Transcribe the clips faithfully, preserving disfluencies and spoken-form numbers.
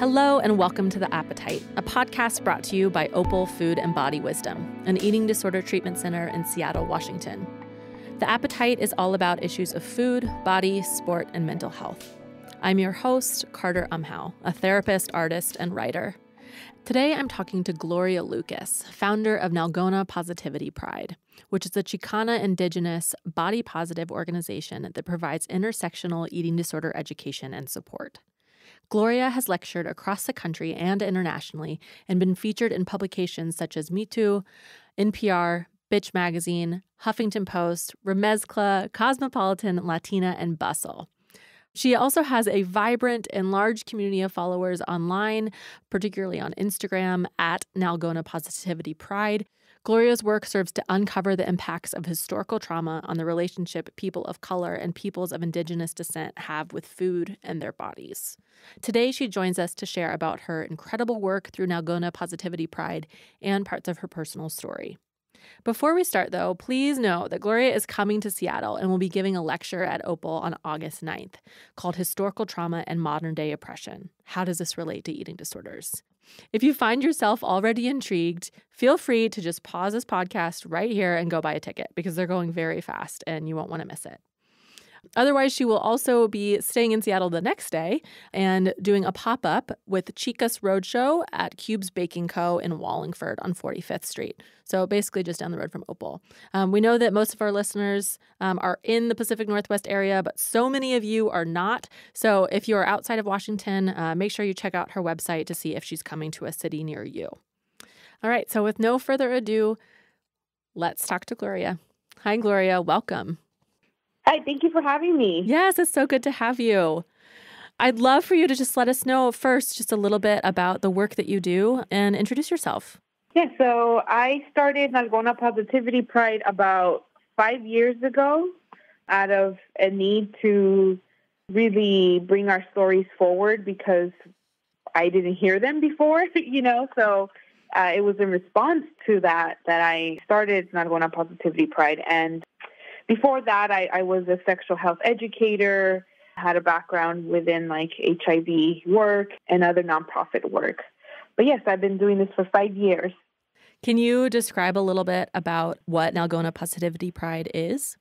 Hello and welcome to The Appetite, a podcast brought to you by Opal Food and Body Wisdom, an eating disorder treatment center in Seattle, Washington. The Appetite is all about issues of food, body, sport, and mental health. I'm your host, Carter Umhau, a therapist, artist, and writer. Today I'm talking to Gloria Lucas, founder of Nalgona Positivity Pride, which is a Chicana indigenous body-positive organization that provides intersectional eating disorder education and support. Gloria has lectured across the country and internationally and been featured in publications such as Mitu, N P R, Bitch Magazine, Huffington Post, Remezcla, Cosmopolitan, Latina, and Bustle. She also has a vibrant and large community of followers online, particularly on Instagram, at Nalgona Positivity Pride. Gloria's work serves to uncover the impacts of historical trauma on the relationship people of color and peoples of indigenous descent have with food and their bodies. Today, she joins us to share about her incredible work through Nalgona Positivity Pride and parts of her personal story. Before we start, though, please know that Gloria is coming to Seattle and will be giving a lecture at Opal on August ninth called Historical Trauma and Modern Day Oppression. How does this relate to eating disorders? If you find yourself already intrigued, feel free to just pause this podcast right here and go buy a ticket because they're going very fast and you won't want to miss it. Otherwise, she will also be staying in Seattle the next day and doing a pop-up with Chicas Roadshow at Cube's Baking Co. in Wallingford on forty-fifth Street. So basically just down the road from Opal. Um, we know that most of our listeners um, are in the Pacific Northwest area, but so many of you are not. So if you are outside of Washington, uh, make sure you check out her website to see if she's coming to a city near you. All right. So with no further ado, let's talk to Gloria. Hi, Gloria. Welcome. Hi, thank you for having me. Yes, it's so good to have you. I'd love for you to just let us know first just a little bit about the work that you do and introduce yourself. Yeah, so I started Nalgona Positivity Pride about five years ago out of a need to really bring our stories forward because I didn't hear them before, you know, so uh, it was in response to that that I started Nalgona Positivity Pride. And before that, I, I was a sexual health educator, had a background within like H I V work and other nonprofit work. But yes, I've been doing this for five years. Can you describe a little bit about what Nalgona Positivity Pride is?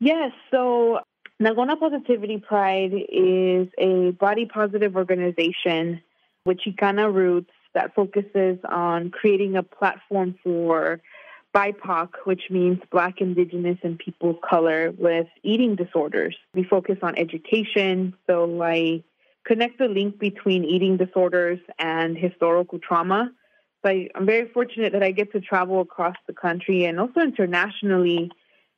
Yes. So Nalgona Positivity Pride is a body positive organization with Chicana roots that focuses on creating a platform for B I P O C, which means Black, Indigenous, and people of color with eating disorders. We focus on education, so I connect the link between eating disorders and historical trauma. So I, I'm very fortunate that I get to travel across the country and also internationally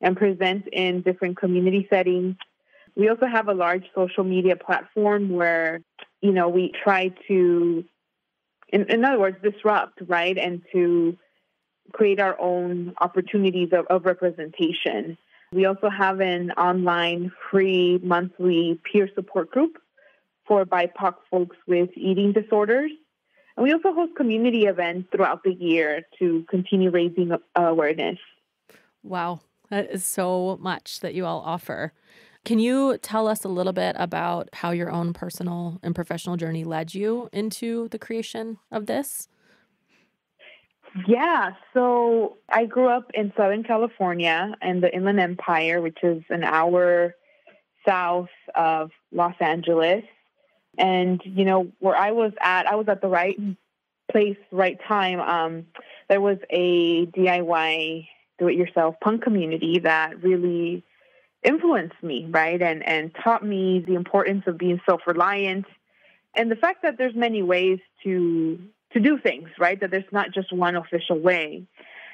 and present in different community settings. We also have a large social media platform where, you know, we try to, in, in other words, disrupt, right, and to create our own opportunities of, of representation. We also have an online free monthly peer support group for B I P O C folks with eating disorders. And we also host community events throughout the year to continue raising awareness. Wow, that is so much that you all offer. Can you tell us a little bit about how your own personal and professional journey led you into the creation of this? Yeah, so I grew up in Southern California in the Inland Empire, which is an hour south of Los Angeles. And, you know, where I was at, I was at the right place, right time. Um, there was a D I Y, do-it-yourself punk community that really influenced me, right, and, and taught me the importance of being self-reliant and the fact that there's many ways to to do things, right, that there's not just one official way.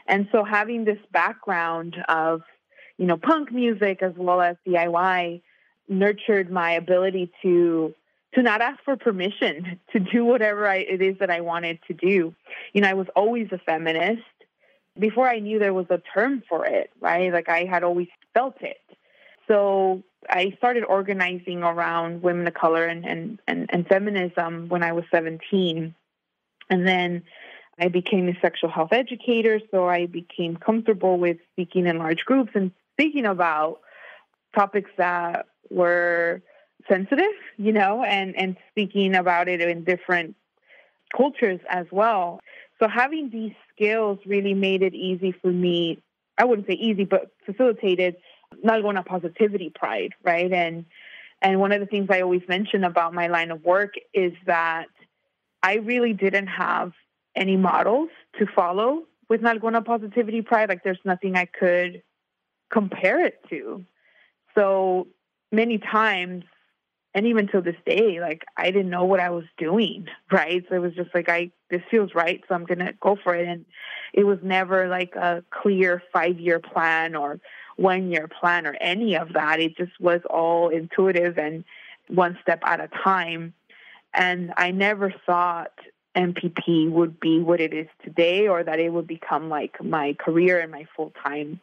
And so having this background of, you know, punk music as well as D I Y nurtured my ability to to not ask for permission to do whatever I, it is that I wanted to do. You know, I was always a feminist. Before I knew there was a term for it, right? Like I had always felt it. So I started organizing around women of color and, and, and, and feminism when I was seventeen. And then I became a sexual health educator, so I became comfortable with speaking in large groups and speaking about topics that were sensitive, you know, and, and speaking about it in different cultures as well. So having these skills really made it easy for me. I wouldn't say easy, but facilitated Nalgona Positivity Pride, right? And and one of the things I always mention about my line of work is that I really didn't have any models to follow with Nalgona Positivity Pride. Like, there's nothing I could compare it to. So many times, and even till this day, like, I didn't know what I was doing, right? So it was just like, I this feels right, so I'm going to go for it. And it was never like a clear five-year plan or one-year plan or any of that. It just was all intuitive and one step at a time. And I never thought M P P would be what it is today, or that it would become like my career and my full-time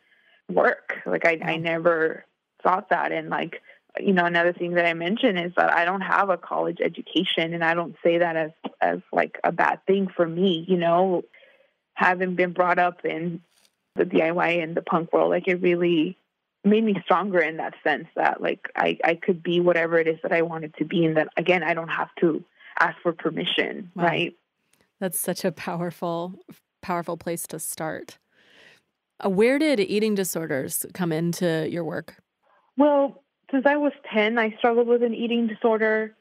work. Like, I, I never thought that. And like, you know, another thing that I mentioned is that I don't have a college education, and I don't say that as, as like a bad thing for me, you know, having been brought up in the D I Y and the punk world. Like, it really made me stronger in that sense that like I, I could be whatever it is that I wanted to be. And that, again, I don't have to ask for permission. Wow. Right. That's such a powerful, powerful place to start. Where did eating disorders come into your work? Well, since I was ten, I struggled with an eating disorder.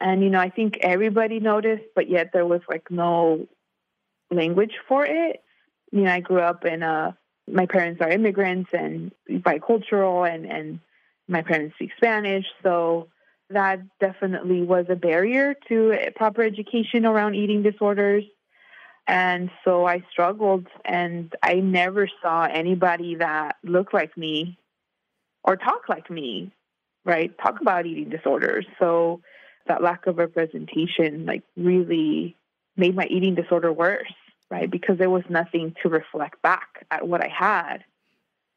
And, you know, I think everybody noticed, but yet there was like no language for it. You know, I grew up in a, my parents are immigrants and bicultural, and, and my parents speak Spanish. So that definitely was a barrier to proper education around eating disorders. And so I struggled, and I never saw anybody that looked like me or talked like me, right? Talk about eating disorders. So that lack of representation, like, really made my eating disorder worse, right? Because there was nothing to reflect back at what I had.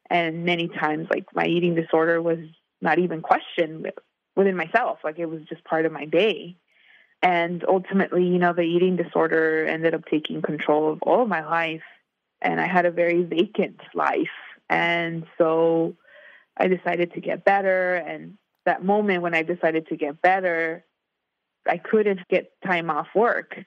And many times, like, my eating disorder was not even questioned within myself. Like, it was just part of my day. And ultimately, you know, the eating disorder ended up taking control of all of my life. And I had a very vacant life. And so I decided to get better. And that moment when I decided to get better, I couldn't get time off work,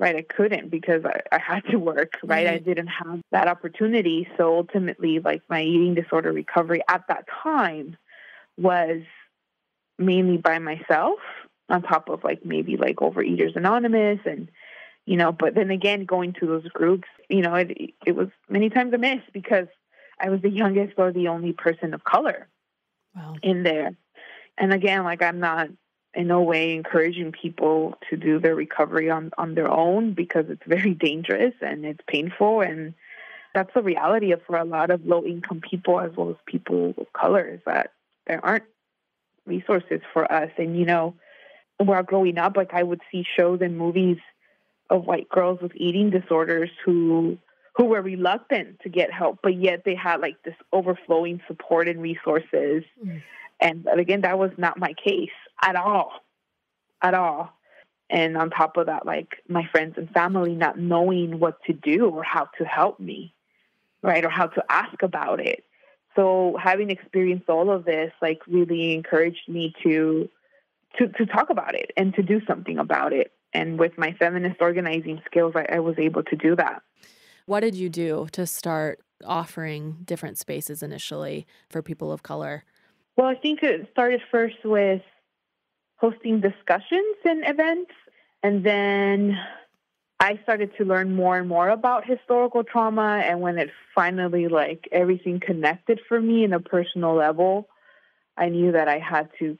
right? I couldn't, because I, I had to work, right? Mm-hmm. I didn't have that opportunity. So ultimately, like, my eating disorder recovery at that time was mainly by myself, on top of like maybe like Overeaters Anonymous and, you know, but then again, going to those groups, you know, it it was many times a miss because I was the youngest or the only person of color wow. in there. And again, like, I'm not in no way encouraging people to do their recovery on, on their own, because it's very dangerous and it's painful. And that's the reality of for a lot of low income people, as well as people of color, is that there aren't resources for us. And, you know, while growing up, like, I would see shows and movies of white girls with eating disorders who who were reluctant to get help, but yet they had like this overflowing support and resources. Mm. And again, that was not my case at all, at all. And on top of that, like, my friends and family not knowing what to do or how to help me, right? Or how to ask about it. So having experienced all of this, like, really encouraged me to To, to talk about it and to do something about it. And with my feminist organizing skills, I, I was able to do that. What did you do to start offering different spaces initially for people of color? Well, I think it started first with hosting discussions and events. And then I started to learn more and more about historical trauma. And when it finally, like, everything connected for me in a personal level, I knew that I had to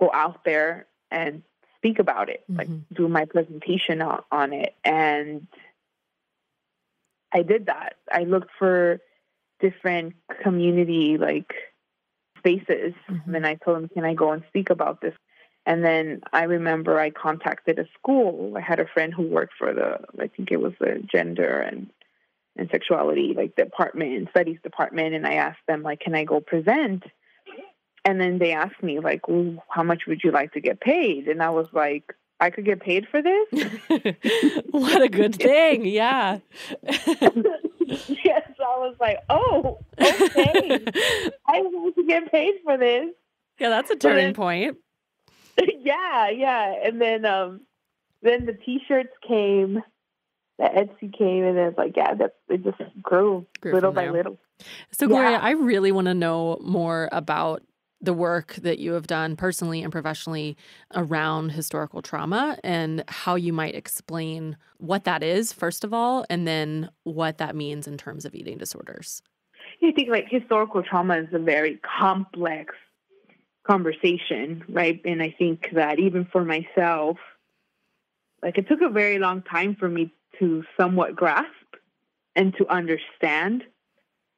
go out there and speak about it, like, mm-hmm. do my presentation on, on it. And I did that. I looked for different community, like, spaces. Mm-hmm. And then I told them, can I go and speak about this? And then I remember I contacted a school. I had a friend who worked for the, I think it was the gender and, and sexuality, like, department and studies department. And I asked them, like, can I go present? And then they asked me, like, how much would you like to get paid? And I was like, I could get paid for this? What a good thing. Yeah. Yes, I was like, oh, okay. I want to get paid for this. Yeah, that's a turning then, point. Yeah, yeah. And then um, then the T-shirts came, the Etsy came, and then it's like, yeah, that's, it just grew, grew little by little. So, yeah. Gloria, I really want to know more about the work that you have done personally and professionally around historical trauma and how you might explain what that is, first of all, and then what that means in terms of eating disorders. I think, like, historical trauma is a very complex conversation, right? And I think that even for myself, like, it took a very long time for me to somewhat grasp and to understand.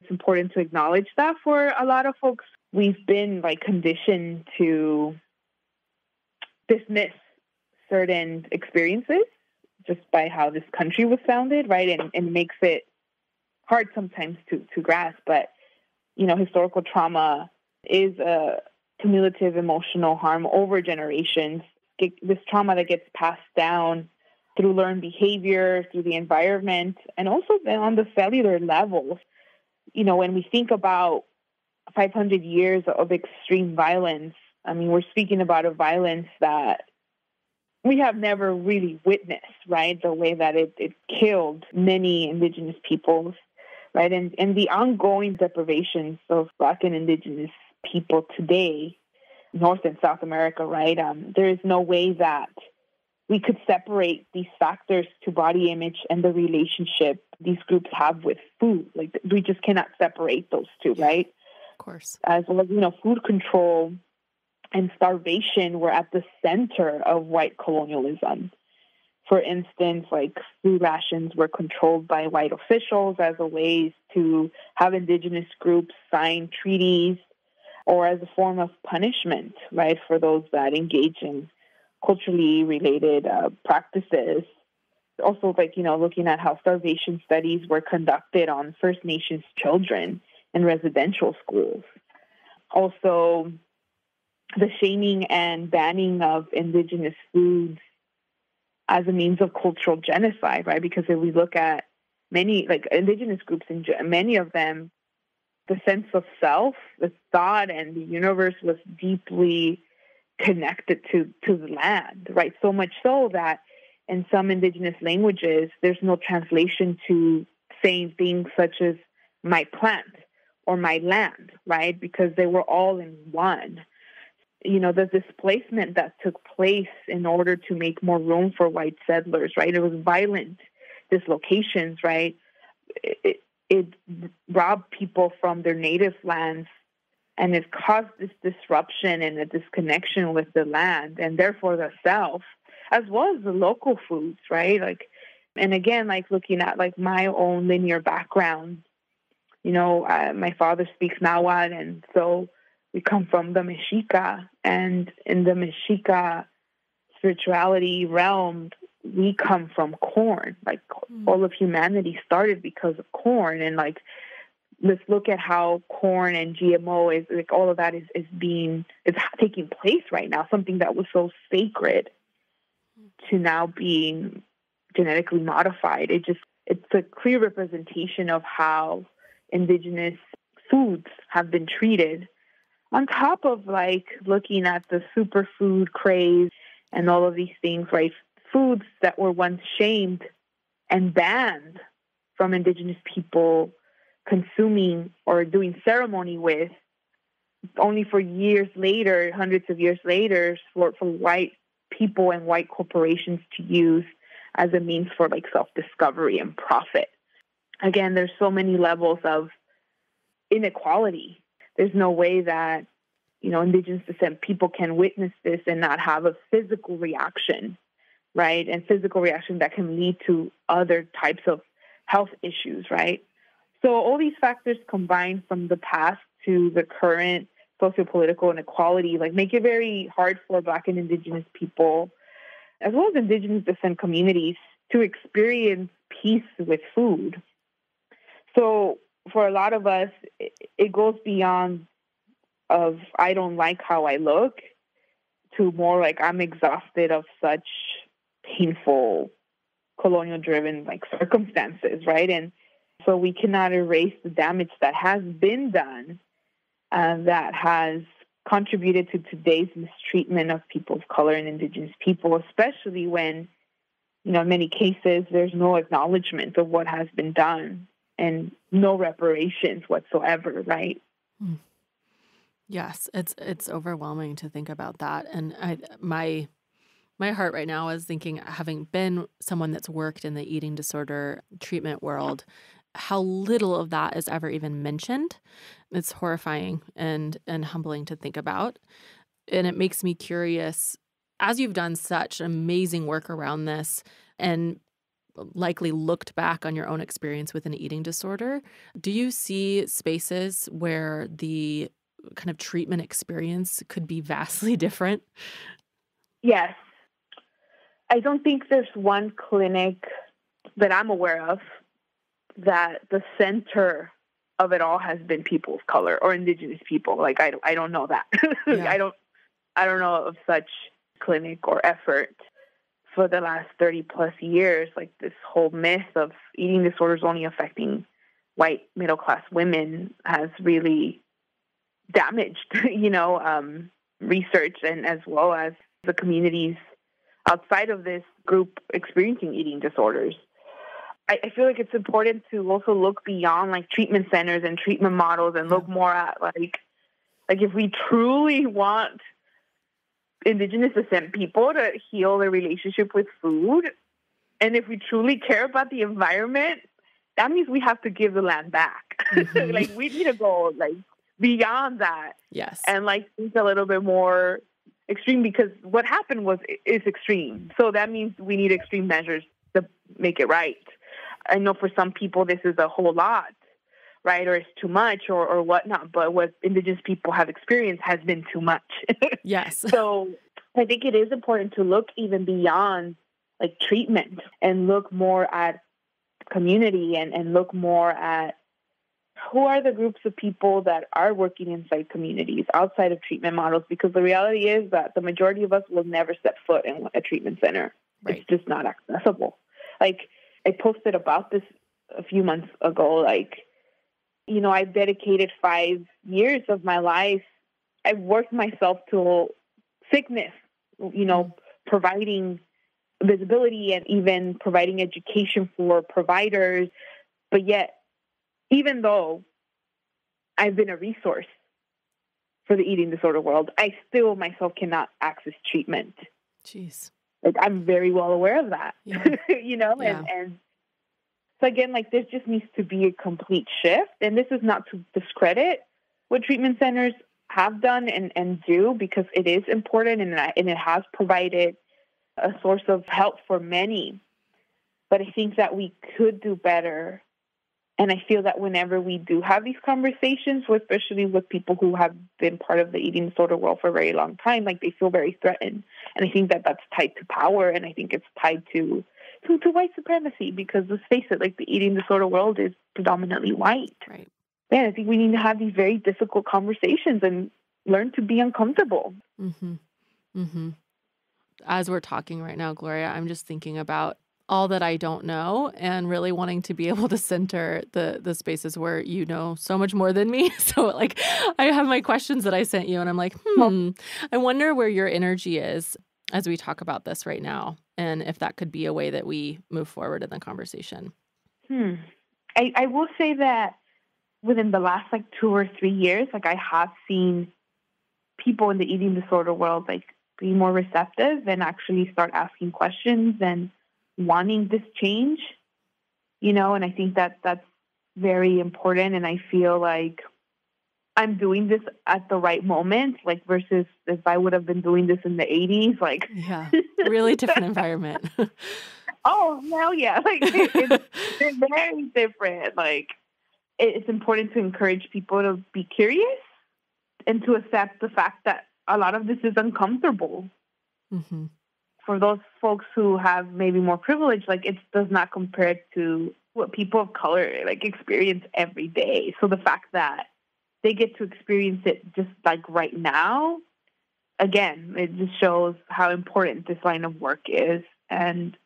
It's important to acknowledge that for a lot of folks, we've been, like, conditioned to dismiss certain experiences just by how this country was founded, right? And, and makes it hard sometimes to, to grasp. But, you know, historical trauma is a cumulative emotional harm over generations. This trauma that gets passed down through learned behavior, through the environment, and also on the cellular level. You know, when we think about five hundred years of extreme violence, I mean, we're speaking about a violence that we have never really witnessed, right? The way that it, it killed many Indigenous peoples, right? And, and the ongoing deprivations of Black and Indigenous people today, North and South America, right? Um, there is no way that we could separate these factors to body image and the relationship these groups have with food. Like, we just cannot separate those two, right? Of course. As well as, you know, food control and starvation were at the center of white colonialism. For instance, like, food rations were controlled by white officials as a way to have Indigenous groups sign treaties, or as a form of punishment, right, for those that engage in culturally related uh, practices. Also, like, you know, looking at how starvation studies were conducted on First Nations children in residential schools. Also, the shaming and banning of Indigenous foods as a means of cultural genocide, right? Because if we look at many, like, Indigenous groups, in many of them, the sense of self, the thought, and the universe was deeply connected to, to the land, right? So much so that in some Indigenous languages, there's no translation to saying things such as my plant, or my land, right? Because they were all in one. You know, the displacement that took place in order to make more room for white settlers, right? It was violent dislocations, right? It, it robbed people from their native lands, and it caused this disruption and a disconnection with the land, and therefore the self, as well as the local foods, right? Like, and again, like, looking at, like, my own linear background. You know, uh, my father speaks Nahuatl, and so we come from the Mexica. And in the Mexica spirituality realm, we come from corn. Like, mm. all of humanity started because of corn. And, like, let's look at how corn and G M O is, like, all of that is, is being, it's taking place right now. Something that was so sacred to now being genetically modified. It just, it's a clear representation of how Indigenous foods have been treated, on top of, like, looking at the superfood craze and all of these things, right? Foods that were once shamed and banned from Indigenous people consuming or doing ceremony with, only for years later, hundreds of years later, for, for white people and white corporations to use as a means for, like, self-discovery and profit. Again, there's so many levels of inequality. There's no way that, you know, Indigenous descent people can witness this and not have a physical reaction, right? And physical reaction that can lead to other types of health issues, right? So all these factors combined from the past to the current sociopolitical inequality, like, make it very hard for Black and Indigenous people, as well as Indigenous descent communities, to experience peace with food. So for a lot of us, it goes beyond of I don't like how I look to more like I'm exhausted of such painful colonial-driven, like, circumstances, right? And so we cannot erase the damage that has been done uh, that has contributed to today's mistreatment of people of color and Indigenous people, especially when you know, in many cases, there's no acknowledgement of what has been done and no reparations whatsoever, right? Mm. Yes, it's it's overwhelming to think about that. And I, my my heart right now is thinking, having been someone that's worked in the eating disorder treatment world, how little of that is ever even mentioned. It's horrifying and and humbling to think about. And it makes me curious, as you've done such amazing work around this and likely looked back on your own experience with an eating disorder, do you see spaces where the kind of treatment experience could be vastly different? Yes. I don't think there's one clinic that I'm aware of that the center of it all has been people of color or Indigenous people. Like, I, I don't know that. Yeah. I don't, I don't know of such clinic or effort for the last thirty plus years. Like, this whole myth of eating disorders only affecting white middle-class women has really damaged, you know, um, research, and as well as the communities outside of this group experiencing eating disorders. I, I feel like it's important to also look beyond like treatment centers and treatment models and look more at like, like if we truly want Indigenous descent people to heal their relationship with food, and if we truly care about the environment, that means we have to give the land back. Mm-hmm. Like, we need to go like beyond that. Yes. And like, it's a little bit more extreme, because what happened was is extreme. So that means we need extreme measures to make it right. I know for some people this is a whole lot, right? Or it's too much or, or whatnot. But what Indigenous people have experienced has been too much. Yes. So I think it is important to look even beyond like treatment and look more at community and, and look more at who are the groups of people that are working inside communities outside of treatment models? Because the reality is that the majority of us will never step foot in a treatment center. Right. It's just not accessible. Like, I posted about this a few months ago. Like, you know, I've dedicated five years of my life. I've worked myself to sickness, you know, providing visibility and even providing education for providers. But yet, even though I've been a resource for the eating disorder world, I still myself cannot access treatment. Jeez. Like, I'm very well aware of that, yeah. you know? Yeah. And, and so again, like, there just needs to be a complete shift. And this is not to discredit what treatment centers have done and, and do, because it is important and, and it has provided a source of help for many. But I think that we could do better. And I feel that whenever we do have these conversations, with, especially with people who have been part of the eating disorder world for a very long time, like, they feel very threatened. And I think that that's tied to power, and I think it's tied to, to, to white supremacy, because let's face it, like, the eating disorder world is predominantly white. Right. Yeah, I think we need to have these very difficult conversations and learn to be uncomfortable. Mm-hmm. Mm-hmm. As we're talking right now, Gloria, I'm just thinking about all that I don't know, and really wanting to be able to center the the spaces where you know so much more than me. So, like, I have my questions that I sent you, and I'm like, hmm, I wonder where your energy is as we talk about this right now, and if that could be a way that we move forward in the conversation. Hmm. I, I will say that within the last, like, two or three years, like, I have seen people in the eating disorder world, like, be more receptive and actually start asking questions and wanting this change, you know, and I think that that's very important. And I feel like I'm doing this at the right moment, like, versus if I would have been doing this in the eighties, like, yeah, really different environment. Oh, hell yeah. Like, it, it's, it's very different. Like, it, it's important to encourage people to be curious and to accept the fact that a lot of this is uncomfortable. Mm-hmm. For those folks who have maybe more privilege, like, it does not compare to what people of color, like, experience every day. So the fact that they get to experience it just, like, right now, again, it just shows how important this line of work is, and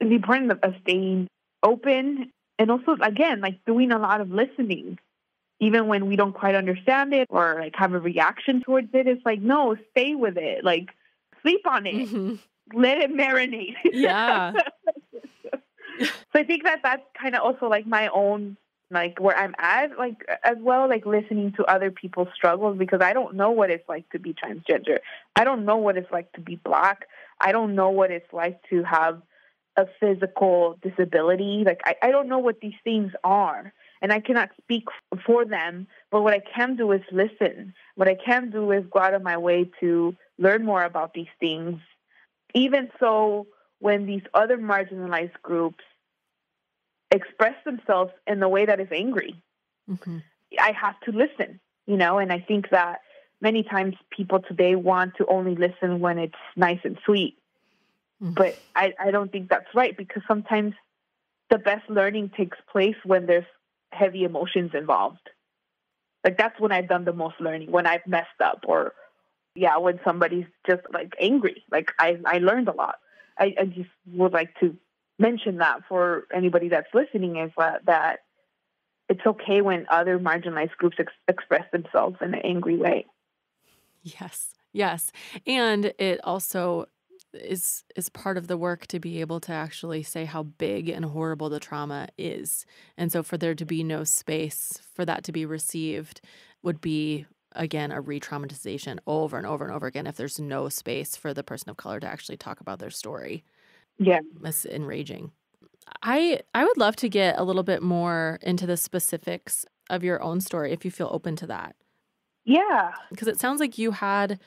the importance of staying open, and also, again, like, doing a lot of listening. Even when we don't quite understand it or, like, have a reaction towards it, it's like, no, stay with it. Like, sleep on it. Mm-hmm. let it marinate. Yeah. So I think that that's kind of also like my own, like where I'm at, like as well, like listening to other people's struggles, because I don't know what it's like to be transgender. I don't know what it's like to be Black. I don't know what it's like to have a physical disability. Like, I, I don't know what these things are, and I cannot speak for them, but what I can do is listen. What I can do is go out of my way to learn more about these things. Even so, when these other marginalized groups express themselves in the way that is angry, mm-hmm. I have to listen, you know, and I think that many times people today want to only listen when it's nice and sweet. Mm-hmm. But I, I don't think that's right, because sometimes the best learning takes place when there's heavy emotions involved. Like, that's when I've done the most learning, when I've messed up, or, yeah, when somebody's just, like, angry. Like, I, I learned a lot. I, I just would like to mention that for anybody that's listening, is that, that it's okay when other marginalized groups ex- express themselves in an angry way. Yes, yes. And it also is is part of the work to be able to actually say how big and horrible the trauma is. And so for there to be no space for that to be received would be, again, a re-traumatization over and over and over again if there's no space for the person of color to actually talk about their story. Yeah. It's enraging. I I would love to get a little bit more into the specifics of your own story if you feel open to that. Yeah. Because it sounds like you had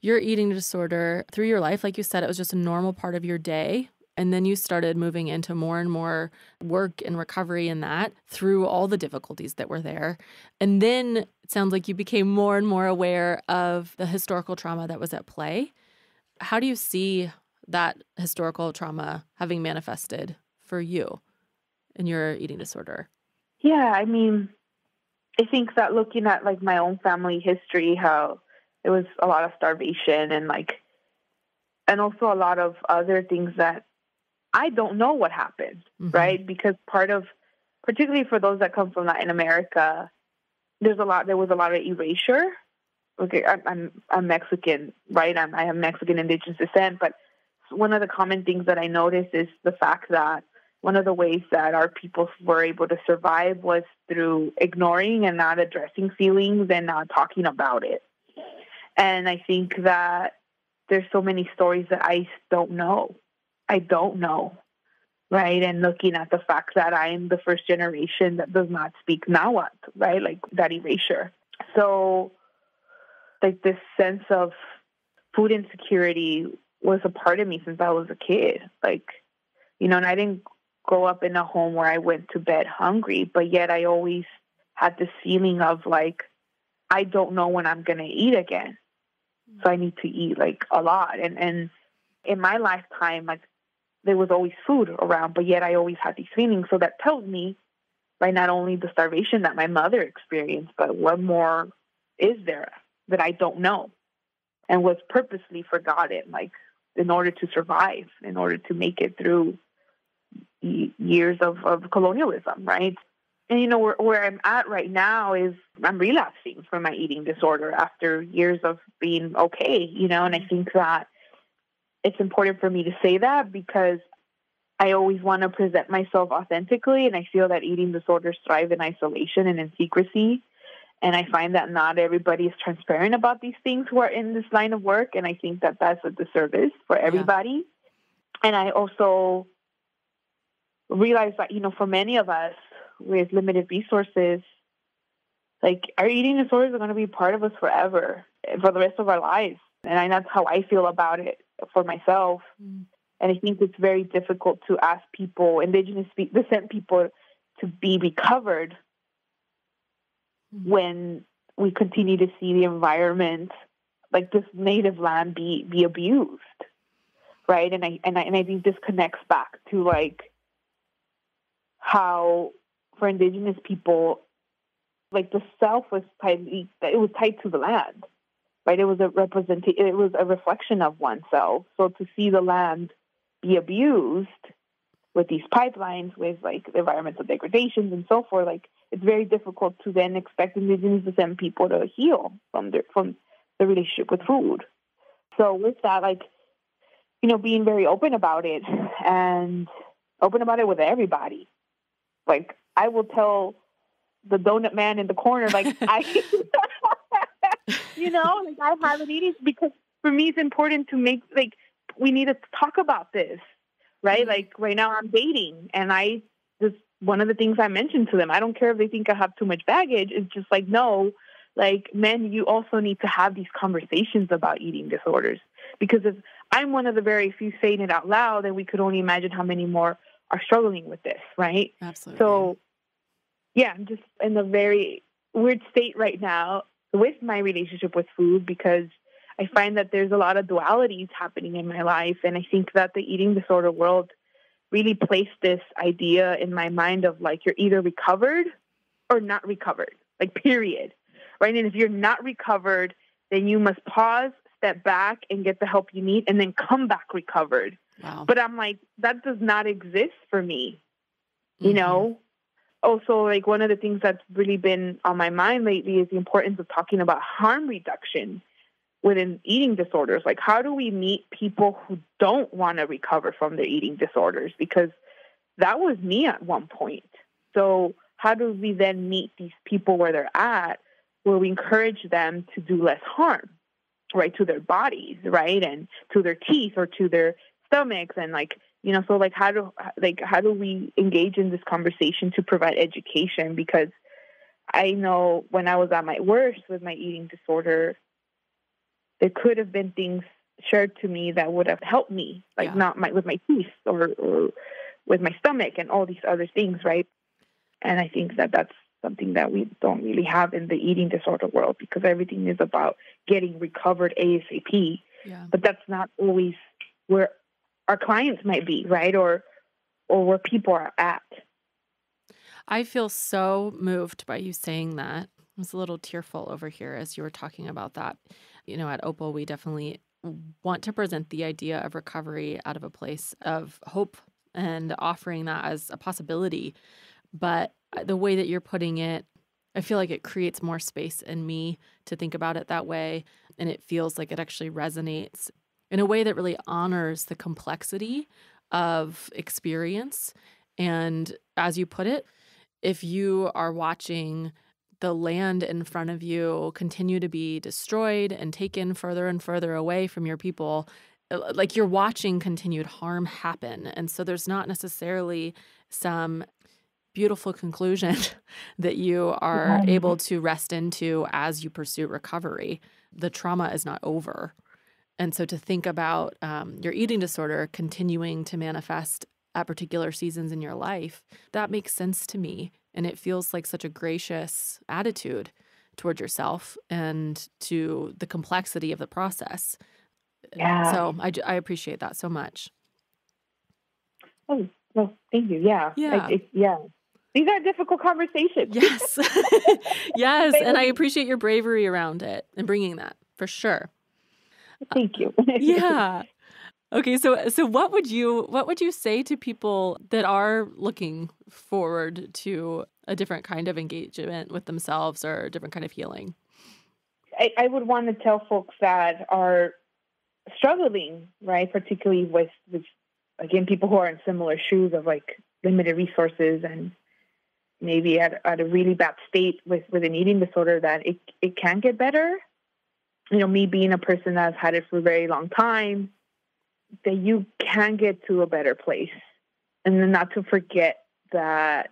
your eating disorder through your life. Like you said, it was just a normal part of your day. And then you started moving into more and more work and recovery in that through all the difficulties that were there. And then it sounds like you became more and more aware of the historical trauma that was at play. How do you see that historical trauma having manifested for you in your eating disorder? Yeah, I mean, I think that looking at like my own family history, how it was a lot of starvation and like, and also a lot of other things that I don't know what happened, mm-hmm. right? Because part of, particularly for those that come from Latin America, there's a lot, there was a lot of erasure. Okay, I'm, I'm, I'm Mexican, right? I'm, I have Mexican indigenous descent, but one of the common things that I noticed is the fact that one of the ways that our people were able to survive was through ignoring and not addressing feelings and not talking about it. And I think that there's so many stories that I don't know. I don't know, right? And looking at the fact that I am the first generation that does not speak Nahuatl, right? Like that erasure. So like this sense of food insecurity was a part of me since I was a kid. Like, you know, and I didn't grow up in a home where I went to bed hungry, but yet I always had this feeling of like, I don't know when I'm going to eat again. So I need to eat like a lot. And, and in my lifetime, like there was always food around, but yet I always had these feelings. So that tells me, right, not only the starvation that my mother experienced, but what more is there that I don't know and was purposely forgotten, like in order to survive, in order to make it through years of, of colonialism, right? And, you know, where, where I'm at right now is I'm relapsing from my eating disorder after years of being okay, you know, and I think that it's important for me to say that because I always want to present myself authentically, and I feel that eating disorders thrive in isolation and in secrecy. And I find that not everybody is transparent about these things who are in this line of work, and I think that that's a disservice for everybody. Yeah. And I also realize that, you know, for many of us, with limited resources, like our eating disorders are going to be part of us forever, for the rest of our lives. And I, that's how I feel about it for myself. Mm. And I think it's very difficult to ask people, indigenous descent people, to be recovered mm. when we continue to see the environment, like this native land, be be abused, right? And I and I and I think this connects back to like how, for indigenous people, like the self was tied, it was tied to the land, right? It was a represent, it was a reflection of oneself. So to see the land be abused with these pipelines, with like environmental degradations and so forth, like it's very difficult to then expect indigenous descent people to heal from their, from the relationship with food. So with that, like, you know, being very open about it and open about it with everybody. Like, I will tell the donut man in the corner, like, I, you know, like, I haven't eaten, because for me, it's important to make, like, we need to talk about this, right? Mm-hmm. Like, right now I'm dating, and I just, one of the things I mentioned to them, I don't care if they think I have too much baggage. It's just like, no, like, men, you also need to have these conversations about eating disorders, because if I'm one of the very few saying it out loud, and we could only imagine how many more are struggling with this, right? Absolutely. So, yeah, I'm just in a very weird state right now with my relationship with food, because I find that there's a lot of dualities happening in my life. And I think that the eating disorder world really placed this idea in my mind of, like, you're either recovered or not recovered, like, period, right? And if you're not recovered, then you must pause, step back, and get the help you need, and then come back recovered. Wow. But I'm like, that does not exist for me, you mm-hmm. know? Also, like, one of the things that's really been on my mind lately is the importance of talking about harm reduction within eating disorders. Like, how do we meet people who don't want to recover from their eating disorders? Because that was me at one point. So how do we then meet these people where they're at, where we encourage them to do less harm, right, to their bodies, right, and to their teeth or to their stomachs, and, like, you know, so, like, how do, like, how do we engage in this conversation to provide education? Because I know when I was at my worst with my eating disorder, there could have been things shared to me that would have helped me, like, yeah. not my, with my teeth or, or with my stomach and all these other things, right? And I think that that's something that we don't really have in the eating disorder world, because everything is about getting recovered ASAP, yeah. but that's not always where our clients might be, right? Or, or where people are at. I feel so moved by you saying that. I was a little tearful over here as you were talking about that. You know, at Opal, we definitely want to present the idea of recovery out of a place of hope and offering that as a possibility. But the way that you're putting it, I feel like it creates more space in me to think about it that way. And it feels like it actually resonates in a way that really honors the complexity of experience. And as you put it, if you are watching the land in front of you continue to be destroyed and taken further and further away from your people, like, you're watching continued harm happen. And so there's not necessarily some beautiful conclusion that you are mm-hmm. able to rest into as you pursue recovery. The trauma is not over. And so to think about um, your eating disorder continuing to manifest at particular seasons in your life, that makes sense to me. And it feels like such a gracious attitude toward yourself and to the complexity of the process. Yeah. So I, I appreciate that so much. Oh, well, thank you. Yeah. Yeah. Like, it, yeah. These are difficult conversations. Yes. Yes. And I appreciate your bravery around it and bringing that, for sure. Thank you. Yeah. Okay. So, so what would you, what would you say to people that are looking forward to a different kind of engagement with themselves or a different kind of healing? I, I would want to tell folks that are struggling, right? Particularly with, with, again, people who are in similar shoes of, like, limited resources and maybe at, at a really bad state with, with an eating disorder, that it, it can get better. You know, me being a person that's had it for a very long time, that you can get to a better place. And then not to forget that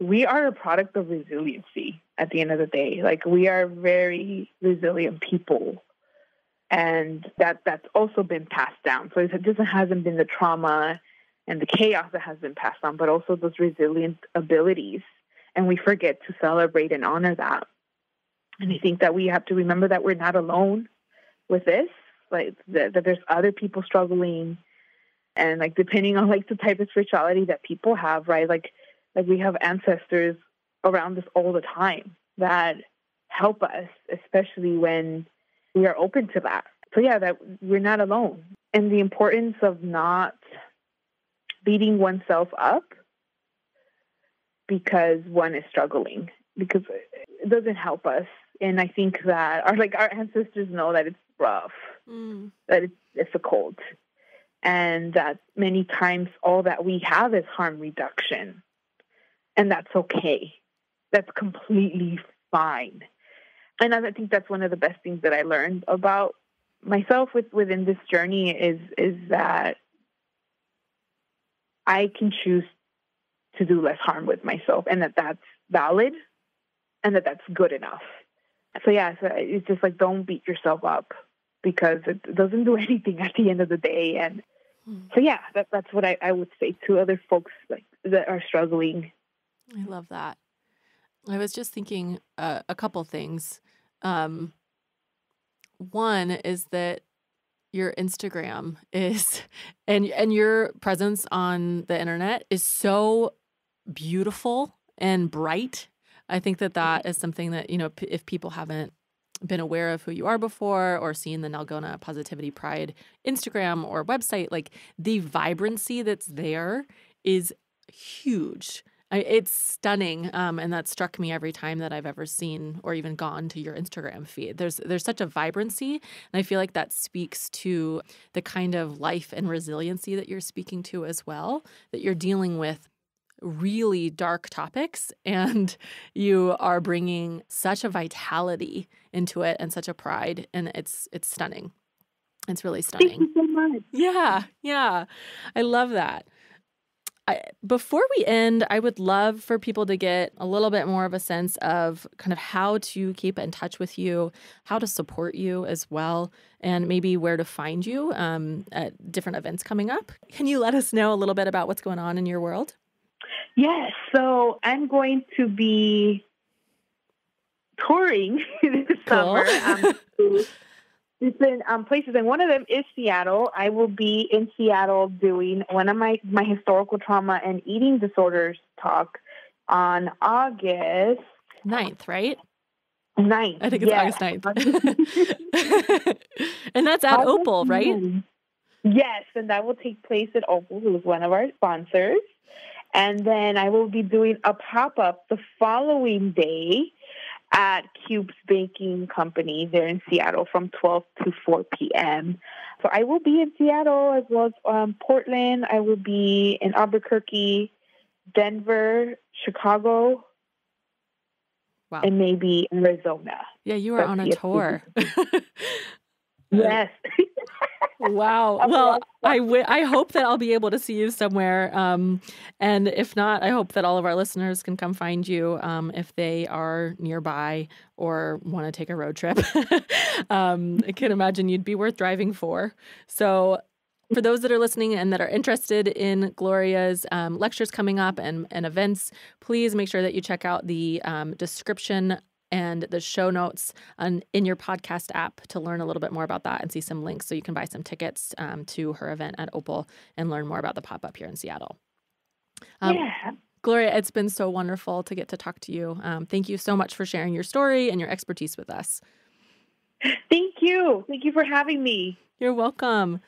we are a product of resiliency at the end of the day. Like, we are very resilient people. And that that's also been passed down. So it just hasn't been the trauma and the chaos that has been passed on, but also those resilient abilities. And we forget to celebrate and honor that. And I think that we have to remember that we're not alone with this, like, that, that there's other people struggling, and, like, depending on, like, the type of spirituality that people have, right? Like, like we have ancestors around us all the time that help us, especially when we are open to that. So yeah, that we're not alone. And the importance of not beating oneself up because one is struggling, because it doesn't help us. And I think that our, like, our ancestors know that it's rough, mm. that it's difficult, and that many times all that we have is harm reduction. And that's okay. That's completely fine. And I think that's one of the best things that I learned about myself with, within this journey is is that I can choose to do less harm with myself, and that that's valid, and that that's good enough. So yeah, so it's just like, don't beat yourself up, because it doesn't do anything at the end of the day. And so yeah, that, that's what I, I would say to other folks like that are struggling. I love that. I was just thinking uh, a couple things. Um, one is that your Instagram is, and and your presence on the internet is so beautiful and bright. I think that that is something that, you know, p- if people haven't been aware of who you are before or seen the Nalgona Positivity Pride Instagram or website, like the vibrancy that's there is huge. I, it's stunning. Um, and that struck me every time that I've ever seen or even gone to your Instagram feed. There's there's such a vibrancy. And I feel like that speaks to the kind of life and resiliency that you're speaking to as well, that you're dealing with really dark topics, and you are bringing such a vitality into it and such a pride, and it's it's stunning. It's really stunning. Thank you so much. Yeah, yeah. I love that. I, before we end, I would love for people to get a little bit more of a sense of kind of how to keep in touch with you, how to support you as well, and maybe where to find you um, at different events coming up. Can you let us know a little bit about what's going on in your world? Yes. So I'm going to be touring this cool. summer. Um, it's in um, places, and one of them is Seattle. I will be in Seattle doing one of my, my historical trauma and eating disorders talk on August ninth, right? ninth. I think it's yes. August ninth. And that's at August Opal, right? ninth. Yes, and that will take place at Opal, who is one of our sponsors. And then I will be doing a pop-up the following day at Cube's Baking Co. there in Seattle from twelve to four p.m. So I will be in Seattle as well as um, Portland. I will be in Albuquerque, Denver, Chicago, wow. and maybe Arizona. Yeah, you are That's on a tour. Yes. Wow. Well, I, w- I hope that I'll be able to see you somewhere. Um, and if not, I hope that all of our listeners can come find you um, if they are nearby or want to take a road trip. um, I can imagine you'd be worth driving for. So for those that are listening and that are interested in Gloria's um, lectures coming up and, and events, please make sure that you check out the um, description and the show notes on, in your podcast app to learn a little bit more about that and see some links so you can buy some tickets um, to her event at Opal and learn more about the pop-up here in Seattle. Um, yeah. Gloria, it's been so wonderful to get to talk to you. Um, thank you so much for sharing your story and your expertise with us. Thank you. Thank you for having me. You're welcome.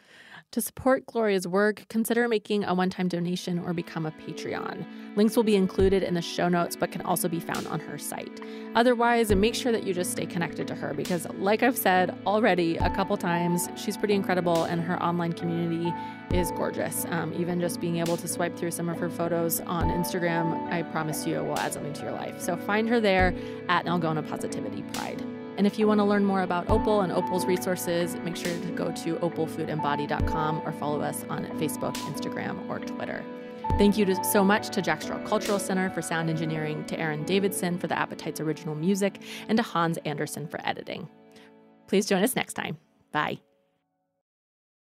To support Gloria's work, consider making a one-time donation or become a Patreon. Links will be included in the show notes, but can also be found on her site. Otherwise, make sure that you just stay connected to her because, like I've said already a couple times, she's pretty incredible and her online community is gorgeous. Um, even just being able to swipe through some of her photos on Instagram, I promise you it will add something to your life. So find her there at Nalgona Positivity Pride. And if you want to learn more about Opal and Opal's resources, make sure to go to opal food and body dot com or follow us on Facebook, Instagram, or Twitter. Thank you to, so much to Jack Straw Cultural Center for sound engineering, to Aaron Davidson for the Appetite's original music, and to Hans Anderson for editing. Please join us next time. Bye.